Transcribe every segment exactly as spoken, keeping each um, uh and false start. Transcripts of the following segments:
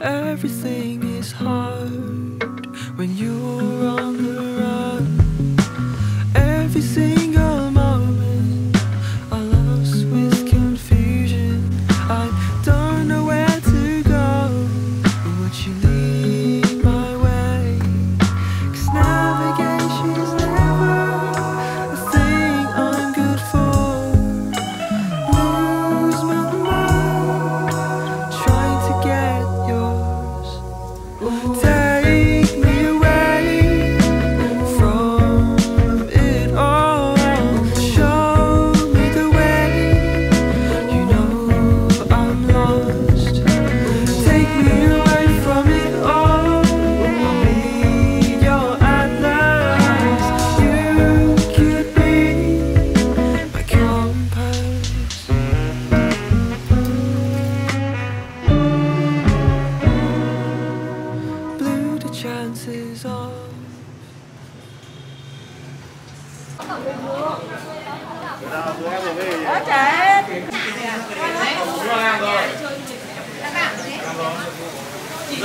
Everything is hard when you're on the run. Every single moment I lost with confusion. I don't know where to go, but would you lead my way? Cause navigation's never the thing I'm good for. Lose my mind trying to get yours. Ooh. Take me chances of anh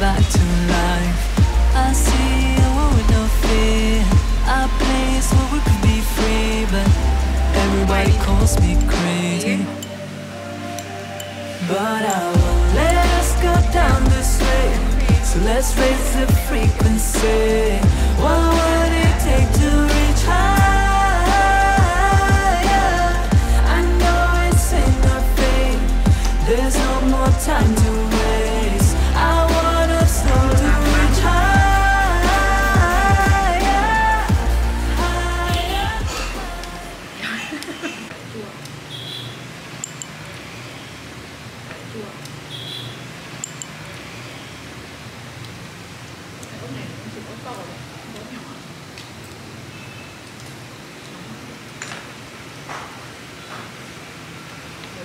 back to life. I see a world with no fear, a place where we could be free, but everybody calls me crazy. But I won't let us go down this way, so let's raise the frequency. What would it take to reach higher? I know it's in our fate, there's no more time to waste. I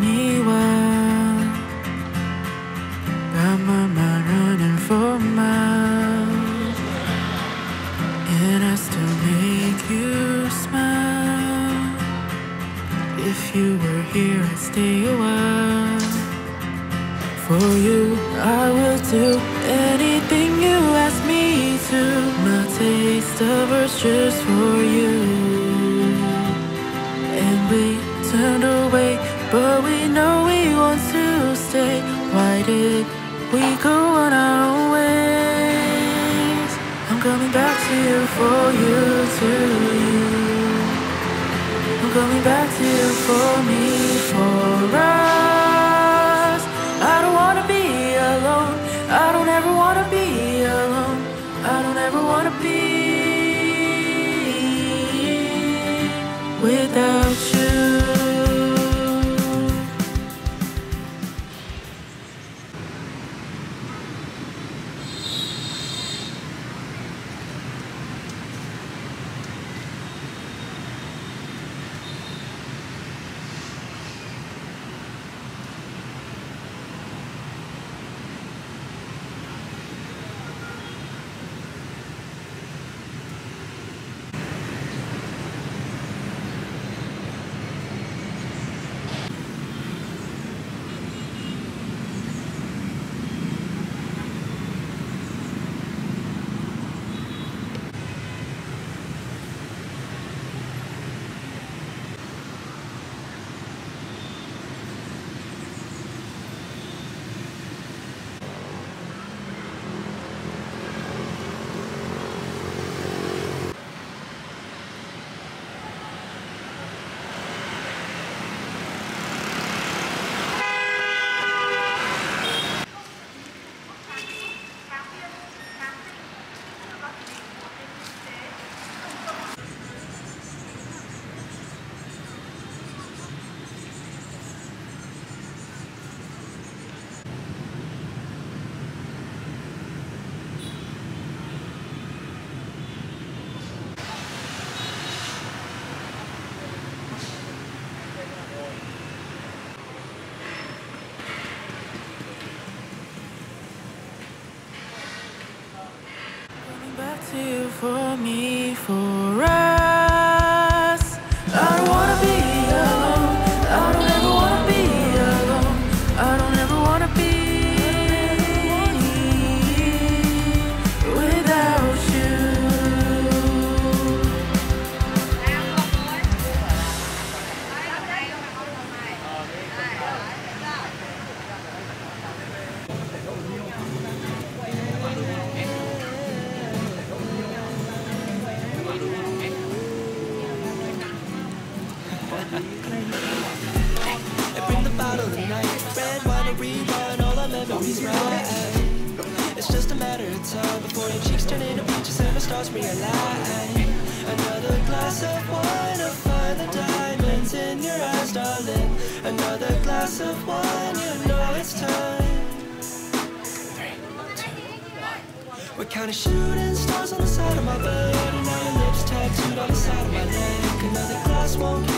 me wild. Got my mind running for miles, and I still make you smile. If you were here, I'd stay a while. For you, I will do anything you ask me to. My taste of us just for you. And we turned away, but we know we want to stay. Why did we go on our own ways? I'm coming back to you for you, to you. coming back to you for me, for us. I don't wanna be alone. I don't ever wanna be alone. I don't ever wanna be without you. For me, for us. I don't wanna be alone. I don't ever wanna be alone. I don't ever wanna be without you. I bring the bottle tonight, red wine and rewind, all our memories right. It's just a matter of time before your cheeks turn into peaches and the stars realign. Another glass of wine, I'll find the diamonds in your eyes, darling. Another glass of wine, you know it's time. Three, two, one. We're kind of shooting stars on the side of my bed, and now your lips tattooed on the side of my neck. Another glass won't